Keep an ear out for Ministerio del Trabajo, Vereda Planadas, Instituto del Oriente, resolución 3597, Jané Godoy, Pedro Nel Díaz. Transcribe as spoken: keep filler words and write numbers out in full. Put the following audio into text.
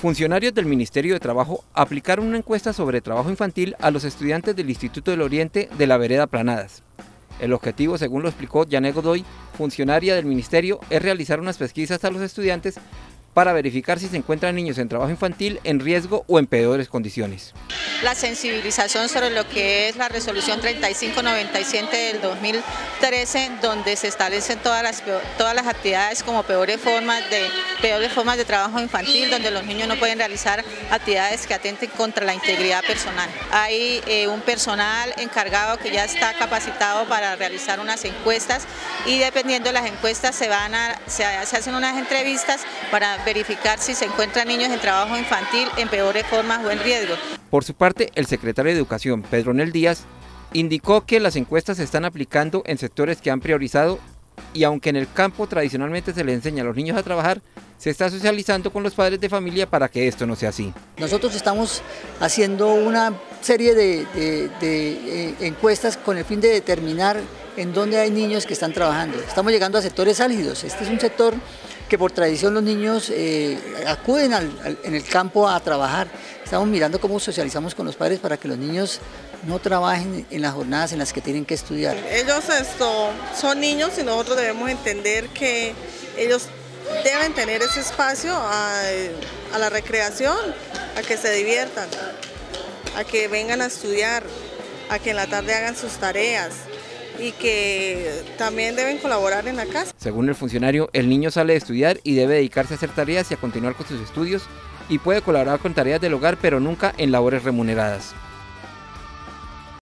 Funcionarios del Ministerio de Trabajo aplicaron una encuesta sobre trabajo infantil a los estudiantes del Instituto del Oriente de la Vereda Planadas. El objetivo, según lo explicó Jané Godoy, funcionaria del Ministerio, es realizar unas pesquisas a los estudiantes para verificar si se encuentran niños en trabajo infantil en riesgo o en peores condiciones. La sensibilización sobre lo que es la resolución treinta y cinco noventa y siete del dos mil trece, donde se establecen todas las, todas las actividades como peores formas, de, peores formas de trabajo infantil, donde los niños no pueden realizar actividades que atenten contra la integridad personal. Hay eh, un personal encargado que ya está capacitado para realizar unas encuestas y dependiendo de las encuestas se, van a, se, se hacen unas entrevistas para verificar si se encuentran niños en trabajo infantil en peores formas o en riesgo. Por su parte, el secretario de Educación, Pedro Nel Díaz, indicó que las encuestas se están aplicando en sectores que han priorizado y aunque en el campo tradicionalmente se les enseña a los niños a trabajar, se está socializando con los padres de familia para que esto no sea así. Nosotros estamos haciendo una serie de, de, de encuestas con el fin de determinar en dónde hay niños que están trabajando. Estamos llegando a sectores álgidos. Este es un sector que por tradición los niños eh, acuden al, al, en el campo a trabajar. Estamos mirando cómo socializamos con los padres para que los niños no trabajen en las jornadas en las que tienen que estudiar. Ellos esto, son niños y nosotros debemos entender que ellos deben tener ese espacio a, a la recreación, a que se diviertan, a que vengan a estudiar, a que en la tarde hagan sus tareas y que también deben colaborar en la casa. Según el funcionario, el niño sale a estudiar y debe dedicarse a hacer tareas y a continuar con sus estudios y puede colaborar con tareas del hogar, pero nunca en labores remuneradas.